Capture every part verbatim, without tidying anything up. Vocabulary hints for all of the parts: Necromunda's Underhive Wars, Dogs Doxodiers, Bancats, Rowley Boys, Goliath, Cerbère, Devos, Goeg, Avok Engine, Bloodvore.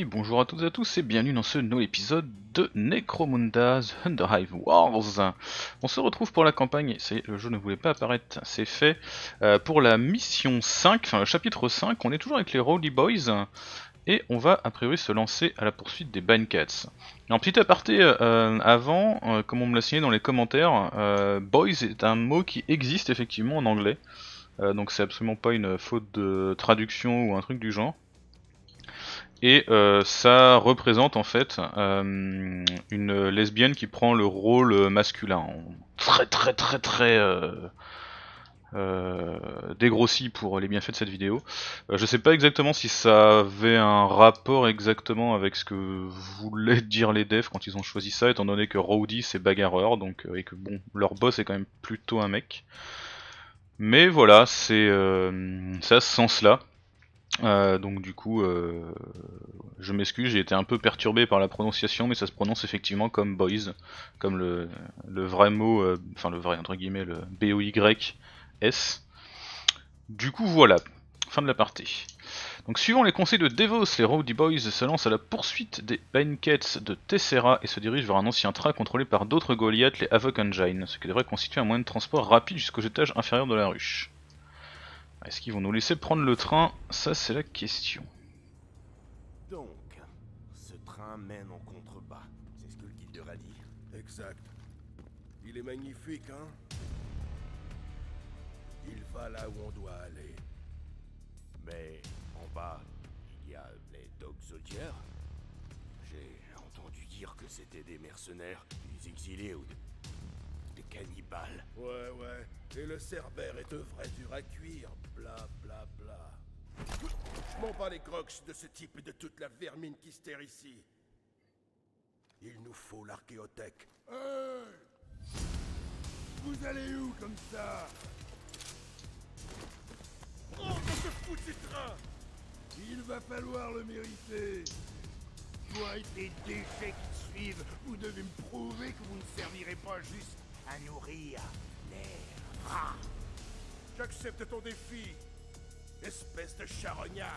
Et bonjour à toutes et à tous et bienvenue dans ce nouvel épisode de Necromunda's Underhive Wars. On se retrouve pour la campagne, c'est le jeu ne voulait pas apparaître, c'est fait, euh, pour la mission cinq, enfin le chapitre cinq, on est toujours avec les Rowley Boys, et on va a priori se lancer à la poursuite des Bancats. En petit aparté, euh, avant, euh, comme on me l'a signé dans les commentaires, euh, Boys est un mot qui existe effectivement en anglais, euh, donc c'est absolument pas une faute de traduction ou un truc du genre. Et euh, ça représente en fait euh, une lesbienne qui prend le rôle masculin, très très très très euh, euh, dégrossi pour les bienfaits de cette vidéo. Euh, je sais pas exactement si ça avait un rapport exactement avec ce que voulaient dire les devs quand ils ont choisi ça, étant donné que Rowdy c'est bagarreur, donc, et que bon, leur boss est quand même plutôt un mec. Mais voilà, c'est euh, ça, ce sens-là. Euh, donc du coup, euh, je m'excuse, j'ai été un peu perturbé par la prononciation, mais ça se prononce effectivement comme boys, comme le, le vrai mot, euh, enfin le vrai entre guillemets, le B O Y S. Du coup voilà, fin de la partie. Donc suivant les conseils de Devos, les Rowley Boys se lancent à la poursuite des Bancats de Tessera et se dirigent vers un ancien train contrôlé par d'autres Goliaths, les Avok Engine, ce qui devrait constituer un moyen de transport rapide jusqu'aux étages inférieurs de la ruche. Est-ce qu'ils vont nous laisser prendre le train? Ça, c'est la question. Donc, ce train mène en contrebas. C'est ce que le guide leur a dit. Exact. Il est magnifique, hein? Il va là où on doit aller. Mais en bas, il y a les Dogs Doxodiers. J'ai entendu dire que c'était des mercenaires, des exilés ou des... des cannibales. Ouais, ouais. Et le Cerbère est de vrai dur à cuire, bla bla bla. Je m'en bats les crocs de ce type et de toute la vermine qui se terre ici. Il nous faut l'archéothèque. Hey, vous allez où comme ça? Oh, on se fout du train. Il va falloir le mériter. Toi et tes déchets qui te suivent, vous devez me prouver que vous ne servirez pas juste à nourrir les... Ah, j'accepte ton défi, espèce de charognard.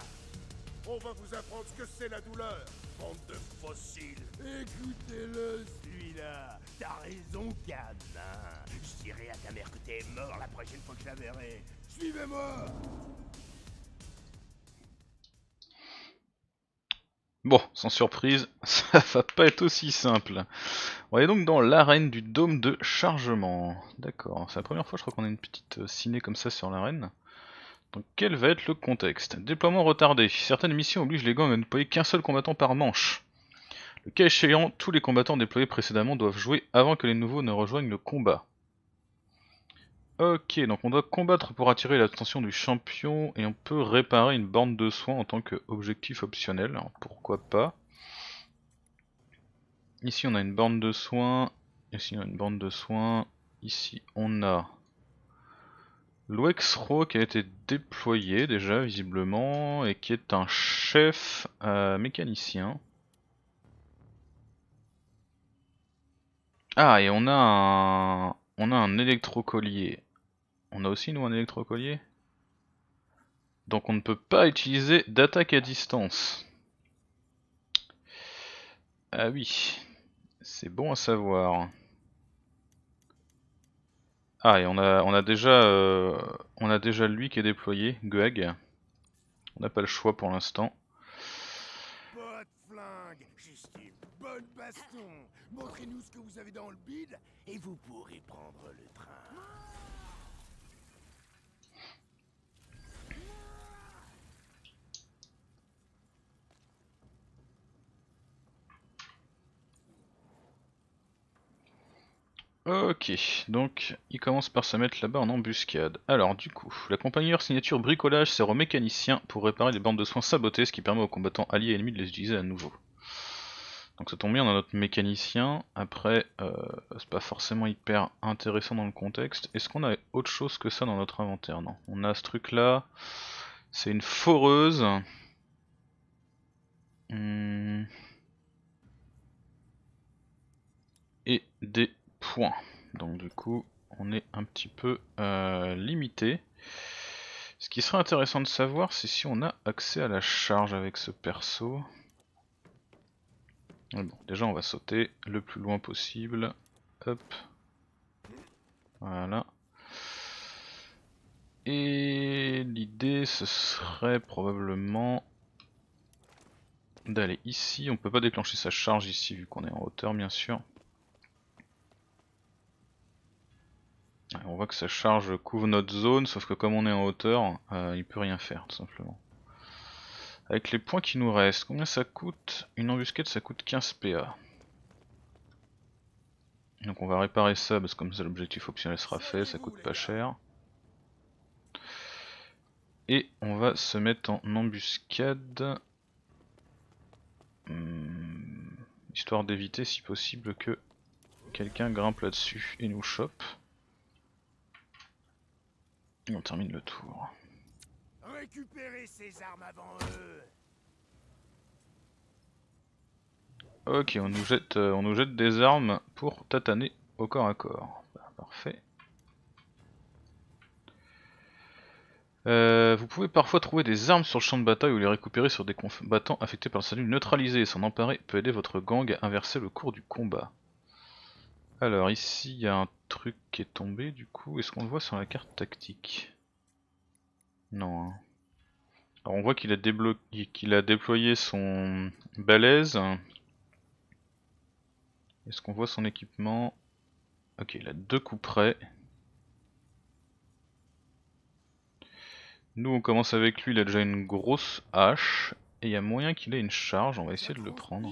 On va vous apprendre ce que c'est la douleur, bande de fossiles. Écoutez-le, celui-là. T'as raison, gamin. Je dirai à ta mère que t'es mort la prochaine fois que je la verrai. Suivez-moi. Bon, sans surprise, ça va pas être aussi simple. On est donc dans l'arène du dôme de chargement. D'accord, c'est la première fois je crois qu'on a une petite ciné comme ça sur l'arène. Donc quel va être le contexte? Déploiement retardé. Certaines missions obligent les gangs à ne payer qu'un seul combattant par manche. Le cas échéant, tous les combattants déployés précédemment doivent jouer avant que les nouveaux ne rejoignent le combat. Ok, donc on doit combattre pour attirer l'attention du champion et on peut réparer une borne de soins en tant qu'objectif optionnel, alors pourquoi pas. Ici on a une borne de soins, ici on a une borne de soins, ici on a l'Oexro qui a été déployé déjà visiblement et qui est un chef euh, mécanicien. Ah, et on a un, on a un électrocollier. On a aussi nous un électrocollier. Donc on ne peut pas utiliser d'attaque à distance. Ah oui, c'est bon à savoir. Ah et on a on a déjà euh, on a déjà lui qui est déployé, Goeg. On n'a pas le choix pour l'instant. Bonne flingue, juste une bonne baston. Montrez-nous ce que vous avez dans le bide et vous pourrez prendre le train. Ok, donc il commence par se mettre là-bas en embuscade. Alors du coup, l'accompagneur signature bricolage sert aux mécaniciens pour réparer les bornes de soins sabotées, ce qui permet aux combattants alliés et ennemis de les utiliser à nouveau. Donc ça tombe bien, on a notre mécanicien. Après, euh, c'est pas forcément hyper intéressant dans le contexte. Est-ce qu'on a autre chose que ça dans notre inventaire? Non, on a ce truc là, c'est une foreuse. Hum. Et des... point. Donc du coup on est un petit peu euh, limité. Ce qui serait intéressant de savoir c'est si on a accès à la charge avec ce perso. Mais bon, déjà on va sauter le plus loin possible. Hop. Voilà. Et l'idée ce serait probablement d'aller ici. On peut pas déclencher sa charge ici vu qu'on est en hauteur bien sûr. On voit que sa charge couvre notre zone, sauf que comme on est en hauteur, euh, il peut rien faire tout simplement. Avec les points qui nous restent, combien ça coûte? Une embuscade ça coûte quinze P A. Donc on va réparer ça parce que comme ça l'objectif optionnel sera fait, ça coûte pas cher. Et on va se mettre en embuscade. Hum, histoire d'éviter si possible que quelqu'un grimpe là-dessus et nous chope. Et on termine le tour. Récupérez ces armes avant eux. Ok, on nous jette, euh, on nous jette des armes pour tataner au corps à corps. Bah, parfait. Euh, vous pouvez parfois trouver des armes sur le champ de bataille ou les récupérer sur des combattants affectés par le salut neutralisé. S'en emparer peut aider votre gang à inverser le cours du combat. Alors ici il y a un truc qui est tombé du coup. Est-ce qu'on le voit sur la carte tactique? Non. Hein. Alors on voit qu'il a, déblo... qu'il a déployé son balèze. Est-ce qu'on voit son équipement? Ok, il a deux couperets. Nous on commence avec lui, il a déjà une grosse hache, et il y a moyen qu'il ait une charge, on va essayer de le prendre.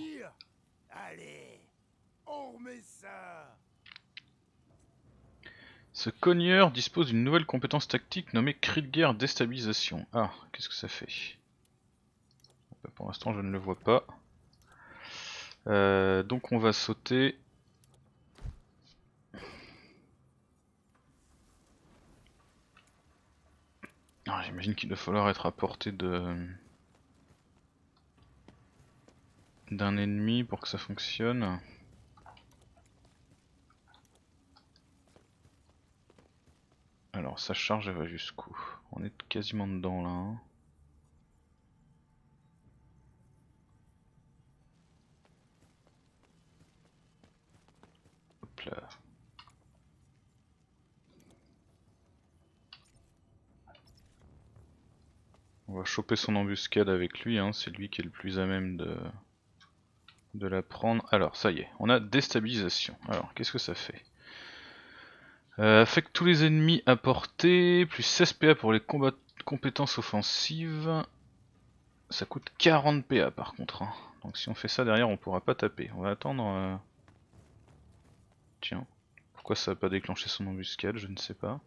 Ce cogneur dispose d'une nouvelle compétence tactique nommée cri de guerre déstabilisation. Ah, qu'est-ce que ça fait? Pour l'instant je ne le vois pas. Euh, donc on va sauter. J'imagine qu'il va falloir être à portée de d'un ennemi pour que ça fonctionne. Alors sa charge elle va jusqu'où? On est quasiment dedans là. Hein. Hop là. On va choper son embuscade avec lui, hein, c'est lui qui est le plus à même de, de la prendre. Alors ça y est, on a déstabilisation. Alors qu'est-ce que ça fait? euh, Affecte tous les ennemis à portée, plus seize P A pour les combats, compétences offensives. Ça coûte quarante P A par contre. Hein. Donc si on fait ça derrière on pourra pas taper. On va attendre... Euh... Tiens, pourquoi ça n'a pas déclenché son embuscade, je ne sais pas.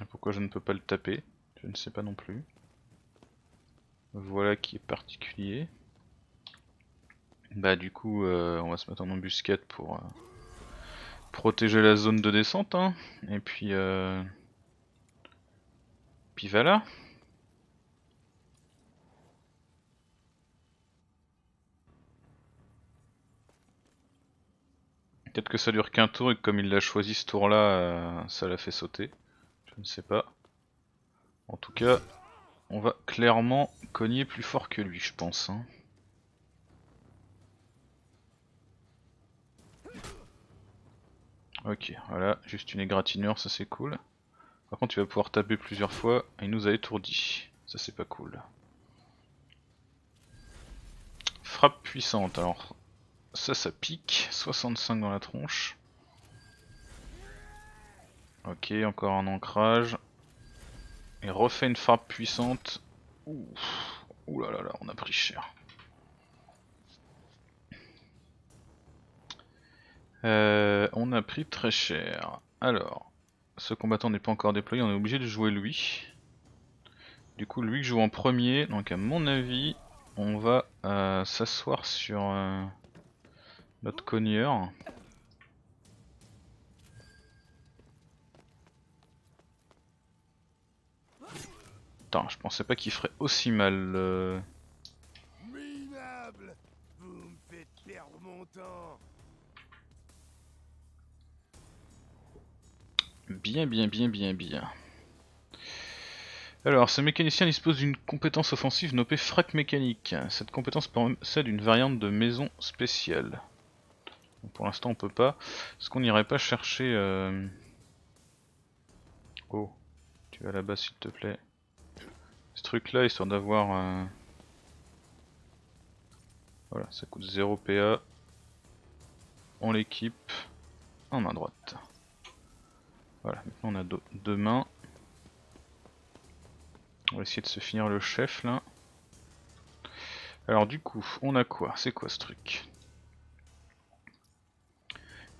Et pourquoi je ne peux pas le taper? Je ne sais pas non plus. Voilà qui est particulier. Bah du coup euh, on va se mettre en embuscade pour euh, protéger la zone de descente. Hein. Et puis... Euh... Puis voilà. Peut-être que ça dure qu'un tour et que comme il l'a choisi ce tour là, euh, ça l'a fait sauter. Je ne sais pas. En tout cas, on va clairement cogner plus fort que lui, je pense. Hein. Ok, voilà, juste une égratignure, ça c'est cool. Par contre, il va pouvoir taper plusieurs fois et il nous a étourdi. Ça c'est pas cool. Frappe puissante, alors ça, ça pique. soixante-cinq dans la tronche. Ok, encore un ancrage. Et refait une frappe puissante. Ouf. Ouh là là là, on a pris cher. Euh, on a pris très cher. Alors, ce combattant n'est pas encore déployé, on est obligé de jouer lui. Du coup, lui que je joue en premier. Donc à mon avis, on va euh, s'asseoir sur euh, notre cogneur. Putain, je pensais pas qu'il ferait aussi mal. Euh... Minable, vous me faites perdre mon temps. Bien, bien, bien, bien, bien. Alors, ce mécanicien dispose d'une compétence offensive nommée frac mécanique. Cette compétence possède une variante de maison spéciale. Donc pour l'instant, on peut pas. Est-ce qu'on n'irait pas chercher... Euh... Oh, tu vas là-bas s'il te plaît. Ce truc-là, histoire d'avoir... Euh... Voilà, ça coûte zéro P A. On l'équipe en main droite. Voilà, maintenant on a deux mains. On va essayer de se finir le chef là. Alors du coup, on a quoi? C'est quoi ce truc?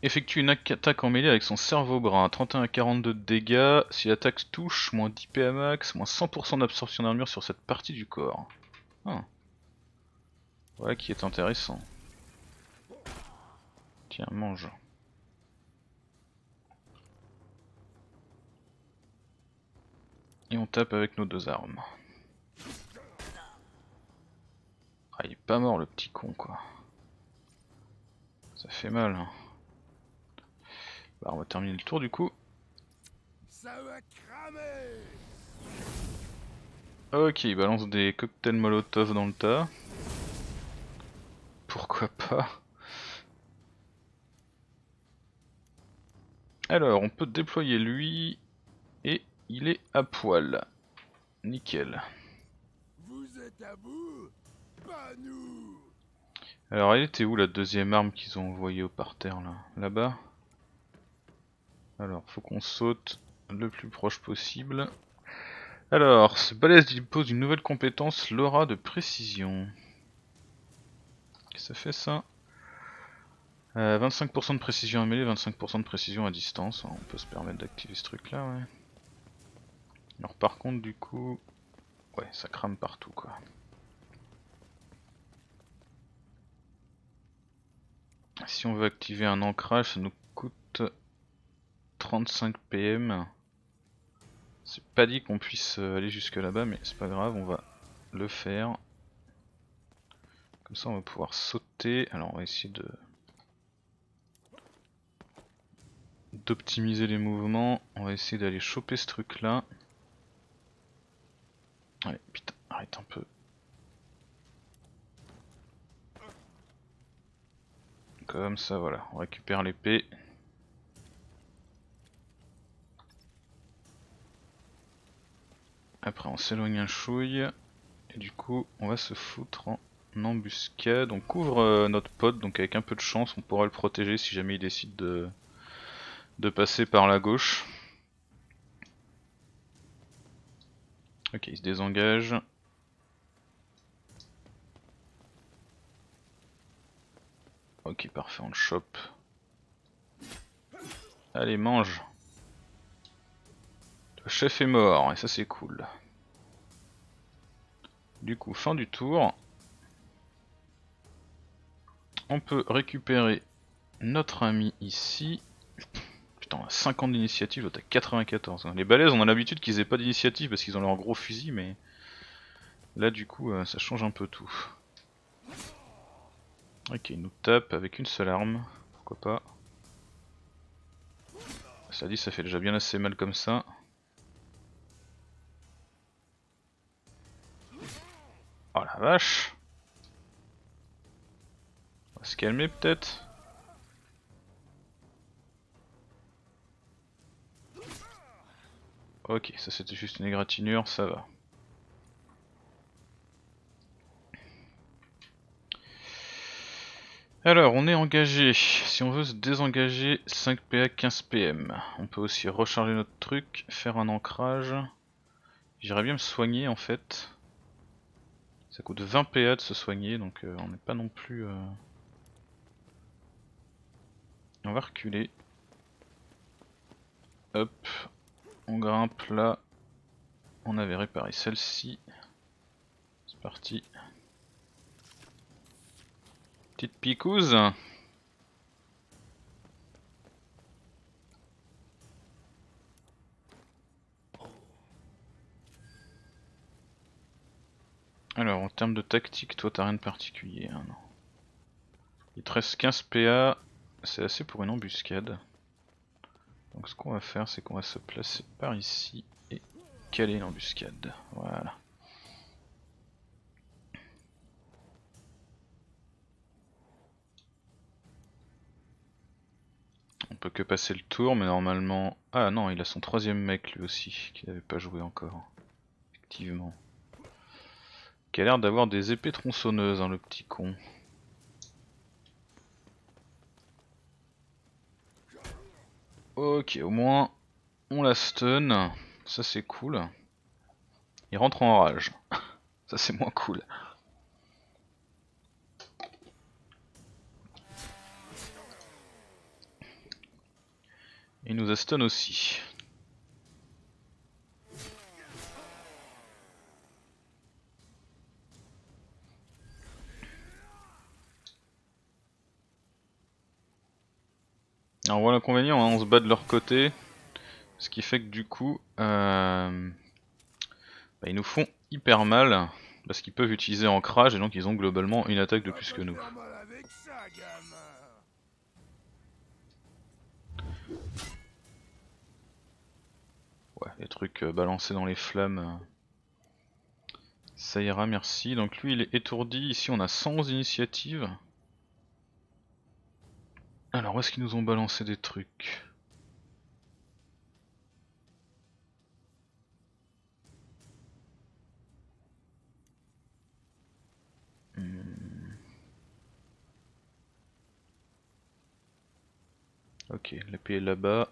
Effectue une attaque en mêlée avec son cerveau-bras, trente et un à quarante-deux de dégâts, si l'attaque touche, moins dix P A max, moins cent pour cent d'absorption d'armure sur cette partie du corps. Ah. Voilà qui est intéressant. Tiens, mange. Et on tape avec nos deux armes. Ah, il est pas mort le petit con quoi. Ça fait mal. Hein. Bah, on va terminer le tour du coup. Ça va cramer. Ok, il balance des cocktails molotov dans le tas. Pourquoi pas. Alors, on peut déployer lui et il est à poil. Nickel. Vous êtes à bout, pas nous. Alors, elle était où la deuxième arme qu'ils ont envoyée au parterre là, là-bas? Alors, faut qu'on saute le plus proche possible. Alors, ce balèze dispose d'une nouvelle compétence, l'aura de précision. Ça fait ça. Euh, vingt-cinq pour cent de précision à mêlée, vingt-cinq pour cent de précision à distance. On peut se permettre d'activer ce truc là, ouais. Alors par contre du coup... Ouais, ça crame partout quoi. Si on veut activer un ancrage, ça nous coûte trente-cinq P M. C'est pas dit qu'on puisse aller jusque là-bas, mais c'est pas grave, on va le faire. Comme ça on va pouvoir sauter, alors on va essayer de d'optimiser les mouvements, on va essayer d'aller choper ce truc là. Allez putain, arrête un peu. Comme ça voilà, on récupère l'épée. Après on s'éloigne un chouille, et du coup on va se foutre en... embuscade, on couvre euh, notre pote, donc avec un peu de chance on pourra le protéger si jamais il décide de, de passer par la gauche. Ok, il se désengage. Ok, parfait, on le chope. Allez, mange. Le chef est mort, et ça c'est cool. Du coup, fin du tour. On peut récupérer notre ami ici. Putain, on a cinquante d'initiative, l'autre a quatre-vingt-quatorze. Les balèzes, on a l'habitude qu'ils aient pas d'initiative parce qu'ils ont leur gros fusil, mais là du coup ça change un peu tout. Ok, il nous tape avec une seule arme, pourquoi pas. Ça dit, ça fait déjà bien assez mal comme ça. Oh la vache! On va se calmer peut-être. Ok, ça c'était juste une égratignure, ça va. Alors on est engagé, si on veut se désengager, cinq P A, quinze P M. On peut aussi recharger notre truc, faire un ancrage. J'irais bien me soigner en fait. Ça coûte vingt P A de se soigner, donc euh, on n'est pas non plus... Euh... On va reculer. Hop. On grimpe là. On avait réparé celle-ci. C'est parti. Petite picouse. Alors en termes de tactique, toi t'as rien de particulier. Hein, non. Il te reste quinze P A. C'est assez pour une embuscade. Donc ce qu'on va faire, c'est qu'on va se placer par ici et caler l'embuscade. Voilà. On peut que passer le tour, mais normalement... Ah non, il a son troisième mec lui aussi, qui n'avait pas joué encore. Effectivement. Qui a l'air d'avoir des épées tronçonneuses, hein, le petit con. Ok, au moins on la stun, ça c'est cool. Il rentre en rage, ça c'est moins cool. Il nous a stun aussi. Alors voilà l'inconvénient, hein, on se bat de leur côté, ce qui fait que du coup, euh, bah, ils nous font hyper mal, parce qu'ils peuvent utiliser ancrage et donc ils ont globalement une attaque de plus que nous. Ouais, les trucs euh, balancés dans les flammes, euh, ça ira, merci. Donc lui il est étourdi, ici on a cent onze initiatives. Alors où est-ce qu'ils nous ont balancé des trucs? hmm. Ok, l'épée est là-bas.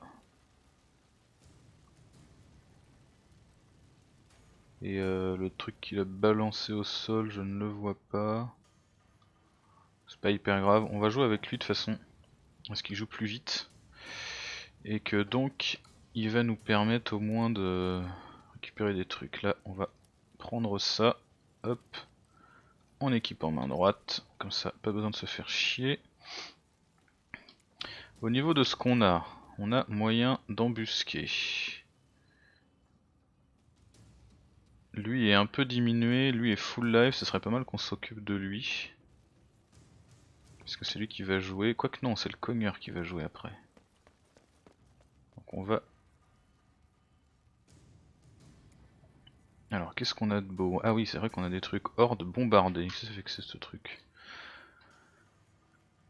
Et euh, le truc qu'il a balancé au sol, je ne le vois pas. C'est pas hyper grave, on va jouer avec lui de façon... Parce qu'il joue plus vite et que donc il va nous permettre au moins de récupérer des trucs. Là on va prendre ça, hop, on équipe en main droite, comme ça pas besoin de se faire chier. Au niveau de ce qu'on a, on a moyen d'embusquer. Lui est un peu diminué, lui est full life, ce serait pas mal qu'on s'occupe de lui. Parce que c'est lui qui va jouer, quoique non, c'est le cogneur qui va jouer après. Donc on va... Alors qu'est-ce qu'on a de beau? Ah oui, c'est vrai qu'on a des trucs hors de bombarder, qu'est-ce que ça fait que c'est ce truc?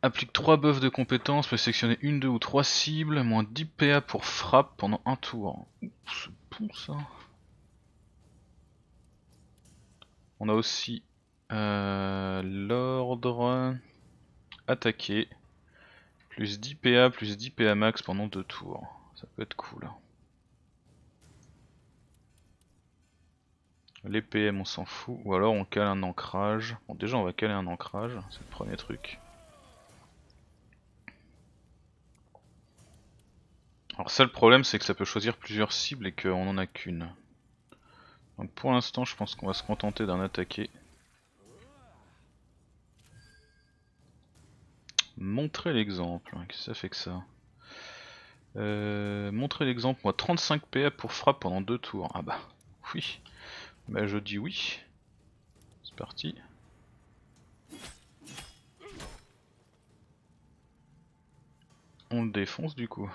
Applique trois buffs de compétences, peut sélectionner une, deux ou trois cibles, moins dix P A pour frappe pendant un tour. Ouh, c'est bon ça. On a aussi euh, l'ordre... Attaquer, plus dix P A, plus dix P A max pendant deux tours, ça peut être cool. Les P M on s'en fout, ou alors on cale un ancrage. Bon, déjà on va caler un ancrage, c'est le premier truc. Alors ça, le problème c'est que ça peut choisir plusieurs cibles et qu'on n'en a qu'une. Donc pour l'instant je pense qu'on va se contenter d'un attaquer. Montrer l'exemple, qu'est-ce que ça fait que ça? euh, Montrer l'exemple, moi trente-cinq P A pour frappe pendant deux tours. Ah bah oui, bah je dis oui. C'est parti. On le défonce du coup.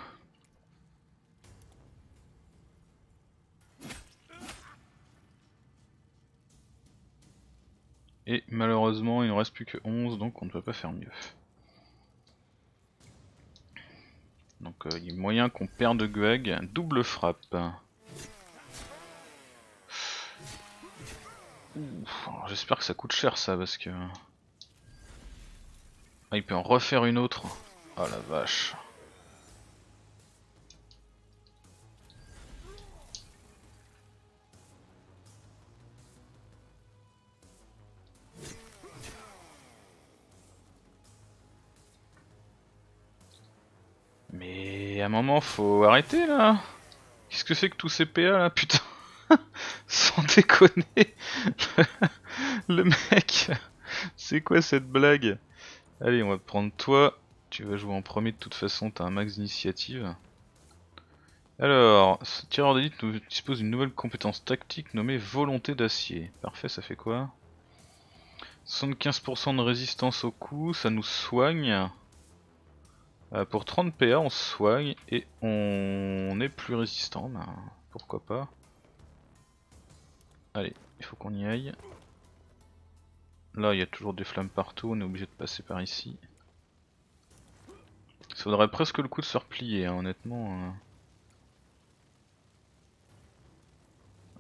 Et malheureusement il ne reste plus que onze, donc on ne peut pas faire mieux. Donc il euh, y a moyen qu'on perde Goeg, double frappe. J'espère que ça coûte cher ça, parce que... Ah, il peut en refaire une autre. Ah la vache. Mais à un moment faut arrêter là. Qu'est-ce que c'est que tous ces P A là, putain. Sans déconner. Le mec. C'est quoi cette blague? Allez, on va prendre toi. Tu vas jouer en premier de toute façon, t'as un max d'initiative. Alors, ce tireur d'élite nous dispose d'une nouvelle compétence tactique nommée volonté d'acier. Parfait, ça fait quoi? soixante-quinze pour cent de résistance au coup, ça nous soigne. Euh, pour trente P A on se soigne et on est plus résistant, ben, pourquoi pas. Allez, il faut qu'on y aille. Là, il y a toujours des flammes partout, on est obligé de passer par ici. Ça vaudrait presque le coup de se replier, hein, honnêtement.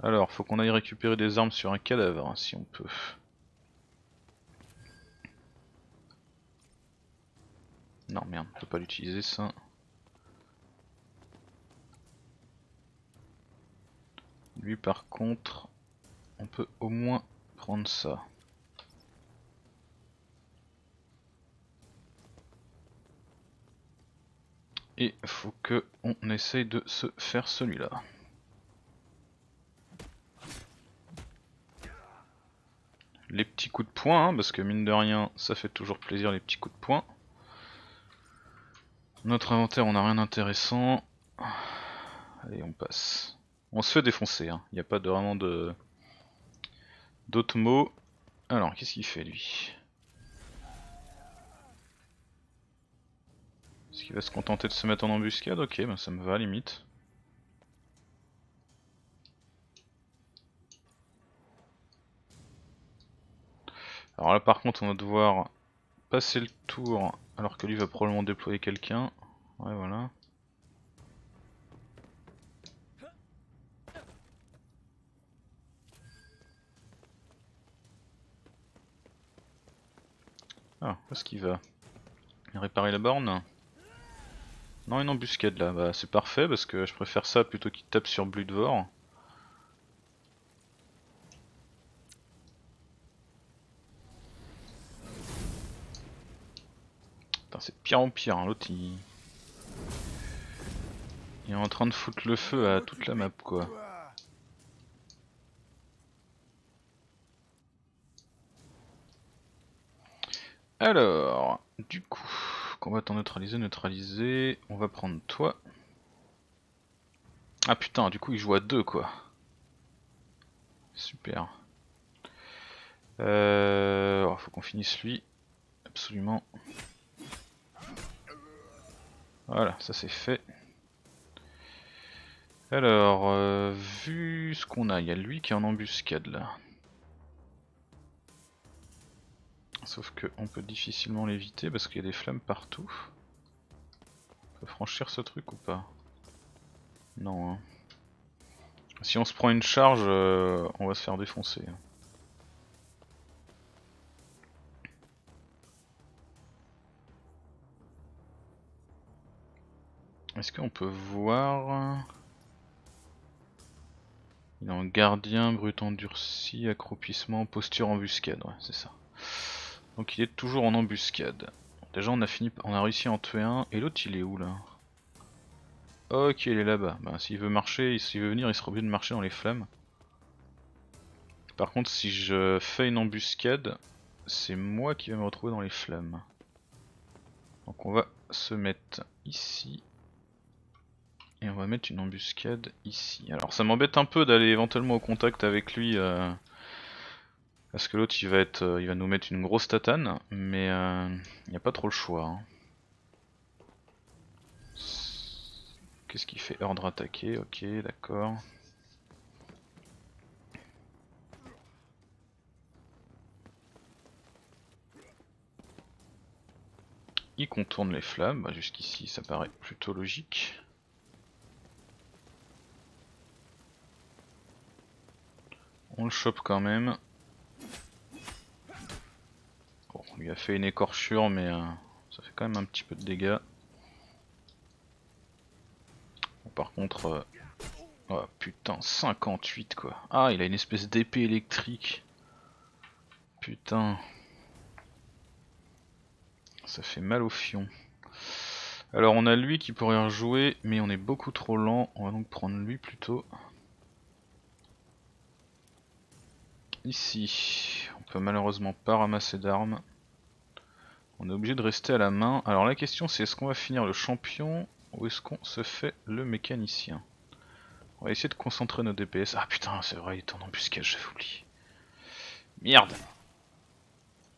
Alors, faut qu'on aille récupérer des armes sur un cadavre, hein, si on peut. Non, merde, on peut pas l'utiliser ça. Lui par contre, on peut au moins prendre ça. Et faut que on essaye de se faire celui-là. Les petits coups de poing, hein, parce que mine de rien, ça fait toujours plaisir les petits coups de poing. Notre inventaire, on n'a rien d'intéressant. Allez, on passe. On se fait défoncer, hein. Il n'y a pas de, vraiment de d'autres mots. Alors, qu'est-ce qu'il fait lui? Est-ce qu'il va se contenter de se mettre en embuscade? Ok, ben ça me va à limite. Alors là par contre on va devoir passer le tour alors que lui va probablement déployer quelqu'un. Ouais voilà. Ah, où est-ce qu'il va? Réparer la borne? Non, une embuscade là, bah c'est parfait parce que je préfère ça plutôt qu'il tape sur Bloodvore. Putain c'est de pire en pire, hein. L'autre il... il est en train de foutre le feu à toute la map quoi. Alors, du coup... combattant neutralisé, neutralisé, on va prendre toi. Ah putain, du coup il joue à deux quoi. Super. Euh, alors, faut qu'on finisse lui, absolument. Voilà, ça c'est fait. Alors, euh, vu ce qu'on a, il y a lui qui est en embuscade là. Sauf qu'on peut difficilement l'éviter parce qu'il y a des flammes partout. On peut franchir ce truc ou pas? Non hein. Si on se prend une charge, euh, on va se faire défoncer. Est-ce qu'on peut voir? Il est en gardien, brute endurcie, accroupissement, posture embuscade, ouais c'est ça. Donc il est toujours en embuscade. Déjà on a fini, on a réussi à en tuer un. Et l'autre il est où là? Ok il est là-bas. Bah s'il veut marcher, s'il veut venir il sera obligé de marcher dans les flammes. Par contre si je fais une embuscade, c'est moi qui vais me retrouver dans les flammes. Donc on va se mettre ici. Et on va mettre une embuscade ici. Alors ça m'embête un peu d'aller éventuellement au contact avec lui. Euh... Parce que l'autre il va être, euh, il va nous mettre une grosse tatane, mais il euh, n'y a pas trop le choix. Hein. Qu'est-ce qu'il fait? Ordre attaqué, ok d'accord. Il contourne les flammes, bah, jusqu'ici ça paraît plutôt logique. On le chope quand même. Il a fait une écorchure mais euh, ça fait quand même un petit peu de dégâts. Bon, par contre... Euh... Oh putain, cinquante-huit quoi. Ah, il a une espèce d'épée électrique. Putain. Ça fait mal au fion. Alors on a lui qui pourrait rejouer mais on est beaucoup trop lent. On va donc prendre lui plutôt. Ici. On peut malheureusement pas ramasser d'armes. On est obligé de rester à la main. Alors la question c'est est-ce qu'on va finir le champion ou est-ce qu'on se fait le mécanicien? On va essayer de concentrer nos D P S. Ah putain c'est vrai il est en embuscade, j'avais oublié. Merde.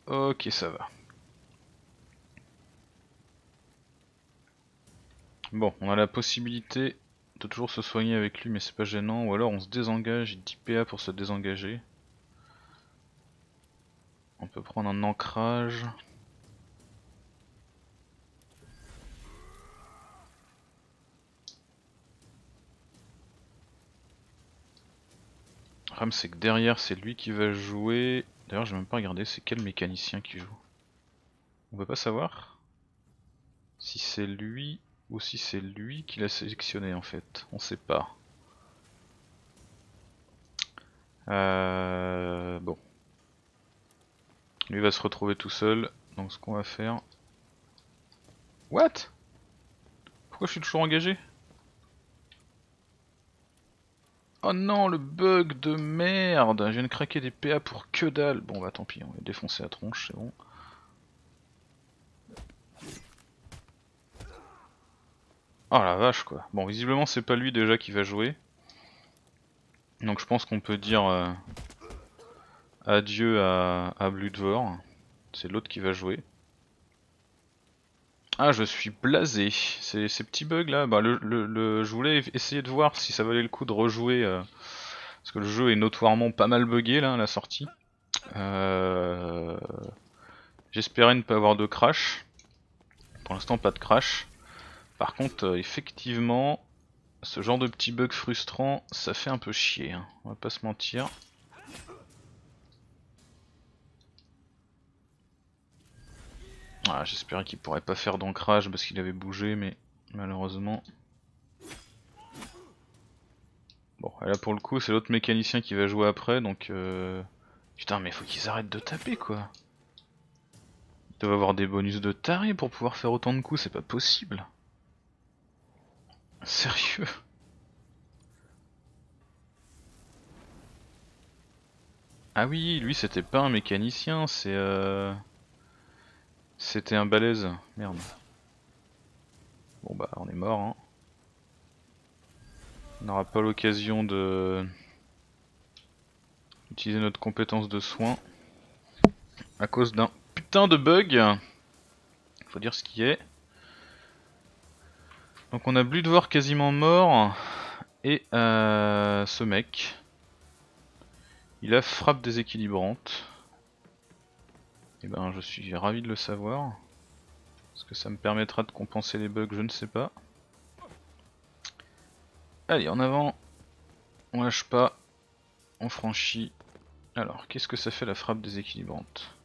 Ok ça va. Bon on a la possibilité peut toujours se soigner avec lui mais c'est pas gênant, ou alors on se désengage, dix P A pour se désengager. On peut prendre un ancrage. Le problème c'est que derrière c'est lui qui va jouer. D'ailleurs j'ai même pas regardé c'est quel mécanicien qui joue. On peut pas savoir si c'est lui ou si c'est lui qui l'a sélectionné en fait, on sait pas. Euh, bon. Lui va se retrouver tout seul, donc ce qu'on va faire... What? Pourquoi je suis toujours engagé? Oh non, le bug de merde! Je viens de craquer des P A pour que dalle! Bon bah tant pis, on va défoncer la tronche, c'est bon. Oh la vache quoi. Bon visiblement c'est pas lui déjà qui va jouer. Donc je pense qu'on peut dire euh, adieu à, à Bloodvore. C'est l'autre qui va jouer. Ah je suis blasé. Ces, ces petits bugs là, bah, le, le, le, je voulais essayer de voir si ça valait le coup de rejouer. Euh, parce que le jeu est notoirement pas mal bugué là à la sortie. Euh, J'espérais ne pas avoir de crash. Pour l'instant pas de crash. Par contre, euh, effectivement, ce genre de petit bug frustrant, ça fait un peu chier, hein. On va pas se mentir. Ah, j'espérais qu'il pourrait pas faire d'ancrage parce qu'il avait bougé, mais malheureusement... Bon, là pour le coup, c'est l'autre mécanicien qui va jouer après, donc... Euh... Putain, mais faut qu'ils arrêtent de taper, quoi. Ils doivent avoir des bonus de taré pour pouvoir faire autant de coups, c'est pas possible. Sérieux? Ah oui, lui c'était pas un mécanicien, c'est euh... c'était un balèze, merde. Bon bah on est mort hein. On n'aura pas l'occasion de... utiliser notre compétence de soin. À cause d'un putain de bug. Faut dire ce qui est. Donc on a Bloodvore quasiment mort, et euh, ce mec, il a frappe déséquilibrante. Et ben je suis ravi de le savoir, parce que ça me permettra de compenser les bugs, je ne sais pas. Allez en avant, on lâche pas, on franchit. Alors qu'est-ce que ça fait la frappe déséquilibrante?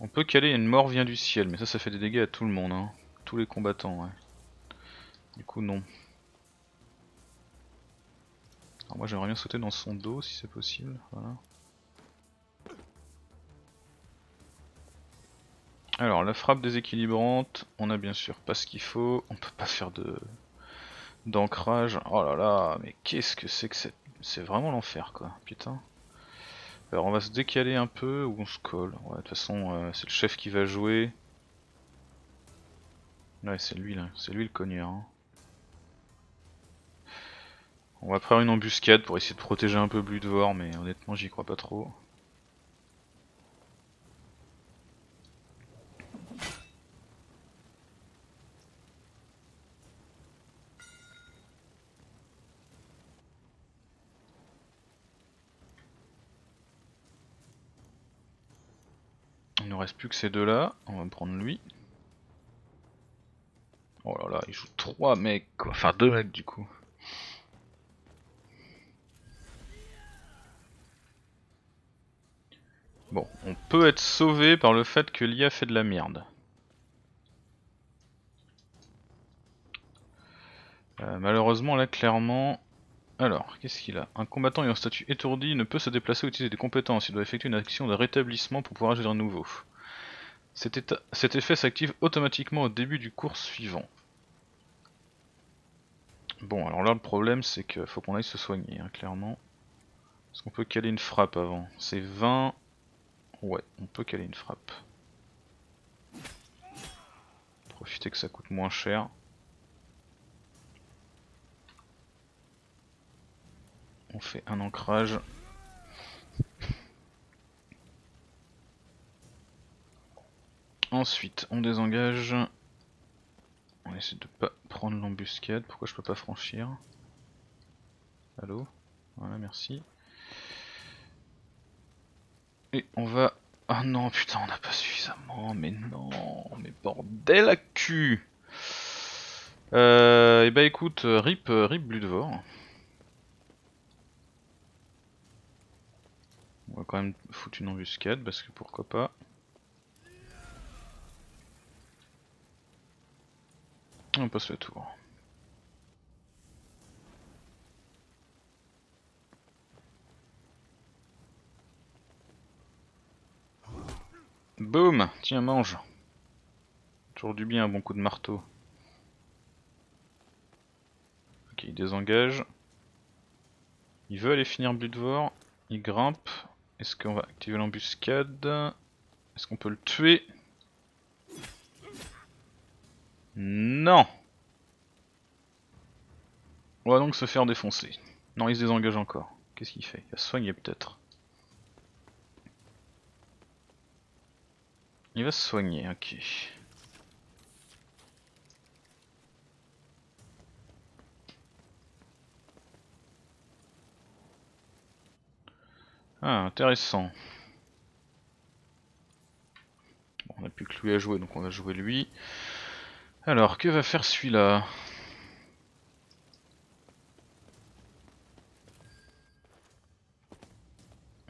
On peut caler une mort vient du ciel, mais ça ça fait des dégâts à tout le monde, hein. Tous les combattants ouais. Du coup non. Alors moi j'aimerais bien sauter dans son dos si c'est possible, voilà. Alors la frappe déséquilibrante, on a bien sûr pas ce qu'il faut, on peut pas faire de d'ancrage. Oh là là, mais qu'est-ce que c'est que c'est c'est vraiment l'enfer quoi, putain. Alors on va se décaler un peu ou on se colle. Ouais, de toute façon euh, c'est le chef qui va jouer. Ouais c'est lui là, c'est lui le cogneur. Hein. On va faire une embuscade pour essayer de protéger un peu Bloodvore, mais honnêtement j'y crois pas trop. Il nous reste plus que ces deux là, on va prendre lui. Oh là là, il joue trois mecs quoi, enfin deux mecs du coup. Bon, on peut être sauvé par le fait que l'I A fait de la merde. Euh, malheureusement là clairement... Alors, qu'est-ce qu'il a? Un combattant ayant un statut étourdi ne peut se déplacer ou utiliser des compétences, il doit effectuer une action de rétablissement pour pouvoir agir à nouveau. Cet, état, cet effet s'active automatiquement au début du cours suivant. Bon alors là le problème c'est qu'il faut qu'on aille se soigner hein, clairement. Est-ce qu'on peut caler une frappe avant? C'est vingt... Ouais on peut caler une frappe. Profiter que ça coûte moins cher. On fait un ancrage. Ensuite, on désengage. On essaie de pas prendre l'embuscade. Pourquoi je peux pas franchir? Allô? Voilà, merci. Et on va... Ah non, putain, on n'a pas suffisamment. Mais non, mais bordel à cul. Euh... Et bah écoute, rip, rip Bloodvore. On va quand même foutre une embuscade parce que pourquoi pas. On passe le tour. Boum! Tiens, mange! Toujours du bien un bon coup de marteau. Ok, il désengage. Il veut aller finir Bloodvore. Il grimpe. Est-ce qu'on va activer l'embuscade? Est-ce qu'on peut le tuer? Non. On va donc se faire défoncer. Non, il se désengage encore. Qu'est-ce qu'il fait? Il va se soigner peut-être. Il va se soigner, ok. Ah, intéressant. Bon, on n'a plus que lui à jouer, donc on va jouer lui. Alors, que va faire celui-là?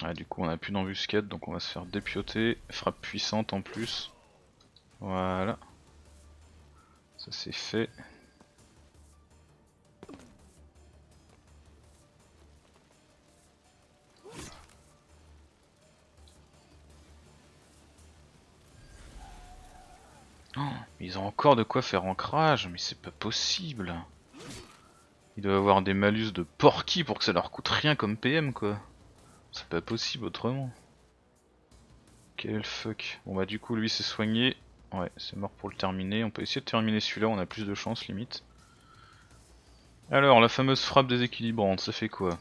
Ah, du coup, on n'a plus d'embuscade, donc on va se faire dépioter. Frappe puissante en plus. Voilà. Ça, c'est fait. Ils ont encore de quoi faire ancrage, mais c'est pas possible. Ils doivent avoir des malus de porky pour que ça leur coûte rien comme P M quoi. C'est pas possible autrement. Quel fuck. Bon bah du coup lui s'est soigné. Ouais c'est mort pour le terminer. On peut essayer de terminer celui-là, on a plus de chance limite. Alors la fameuse frappe déséquilibrante, ça fait quoi?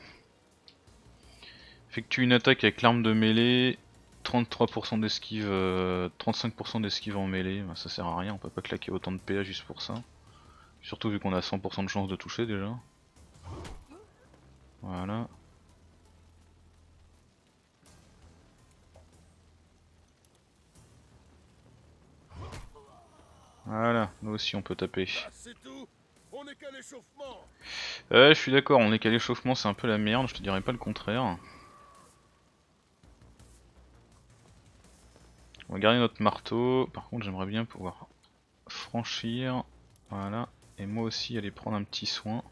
Effectue une attaque avec l'arme de mêlée. trente-trois pour cent d'esquive, euh, trente-cinq pour cent d'esquive en mêlée, ça sert à rien, on peut pas claquer autant de P A juste pour ça. Surtout vu qu'on a cent pour cent de chance de toucher déjà. Voilà. Voilà, nous aussi on peut taper. Ouais, je suis d'accord, on est qu'à l'échauffement, c'est un peu la merde, je te dirais pas le contraire. On va garder notre marteau, par contre j'aimerais bien pouvoir franchir, voilà, et moi aussi aller prendre un petit soin.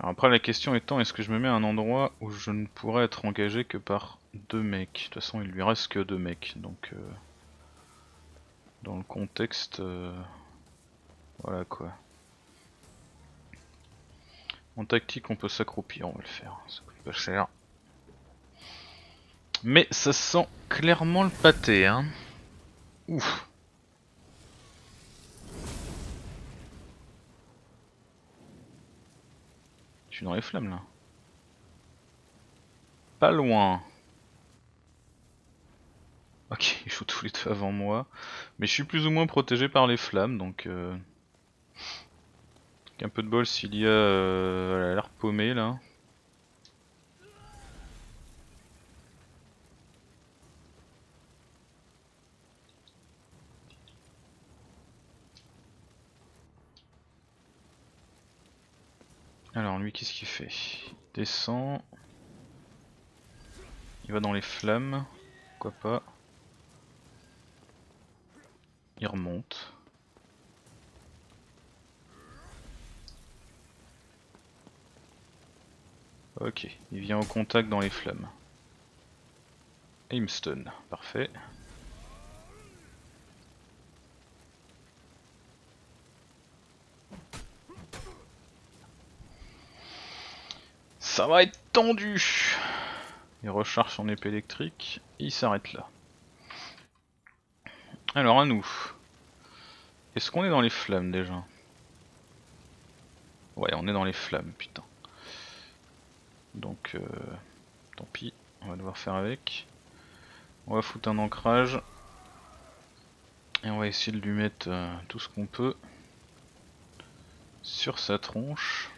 Alors après la question étant, est-ce que je me mets à un endroit où je ne pourrais être engagé que par deux mecs? De toute façon il lui reste que deux mecs, donc... Euh dans le contexte, euh, voilà quoi. En tactique on peut s'accroupir, on va le faire, ça coûte pas cher. Mais ça sent clairement le pâté hein. Ouf. Je suis dans les flammes là. Pas loin. Ok, ils jouent tous les deux avant moi, mais je suis plus ou moins protégé par les flammes, donc euh... avec un peu de bol s'il y a euh... l'air paumé là. Alors lui qu'est-ce qu'il fait? Il descend, il va dans les flammes, pourquoi pas. Il remonte. Ok, il vient au contact dans les flammes. Et il me stun, parfait. Ça va être tendu. Il recharge son épée électrique et il s'arrête là. Alors à nous, est-ce qu'on est dans les flammes déjà? Ouais, on est dans les flammes, putain. Donc, euh, tant pis, on va devoir faire avec. On va foutre un ancrage. Et on va essayer de lui mettre euh, tout ce qu'on peut sur sa tronche.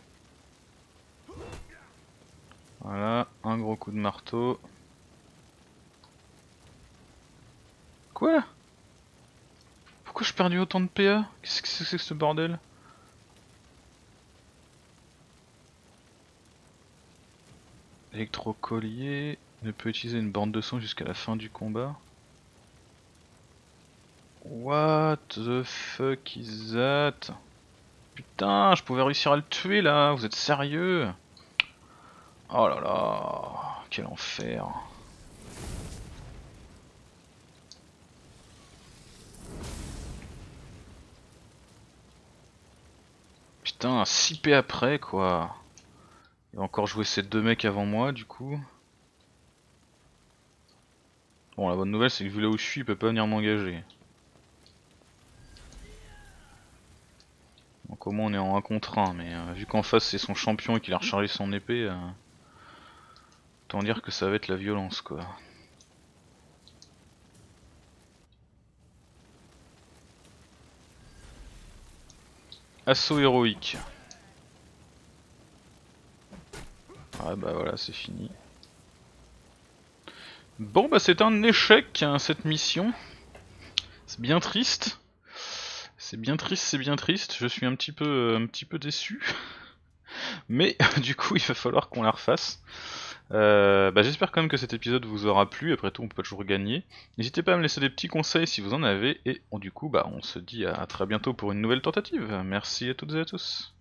Voilà, un gros coup de marteau. Quoi? Pourquoi je perds autant de P A? Qu'est-ce que c'est que ce bordel? Électrocollier ne peut utiliser une borne de sang jusqu'à la fin du combat. What the fuck is that? Putain, je pouvais réussir à le tuer là, vous êtes sérieux? Oh là là, quel enfer! Putain, six P après quoi! Il va encore jouer ces deux mecs avant moi du coup. Bon, la bonne nouvelle c'est que vu là où je suis, il peut pas venir m'engager. Donc au moins on est en un contre un, mais euh, vu qu'en face c'est son champion et qu'il a rechargé son épée, euh, autant dire que ça va être la violence quoi. Assaut héroïque. Ah bah voilà, c'est fini. Bon bah c'est un échec hein, cette mission. C'est bien triste. C'est bien triste, c'est bien triste. Je suis un petit peu, un petit peu déçu. Mais du coup il va falloir qu'on la refasse. Euh, bah j'espère quand même que cet épisode vous aura plu. Après tout on peut toujours gagner. N'hésitez pas à me laisser des petits conseils si vous en avez. Et on, du coup bah on se dit à très bientôt pour une nouvelle tentative. Merci à toutes et à tous.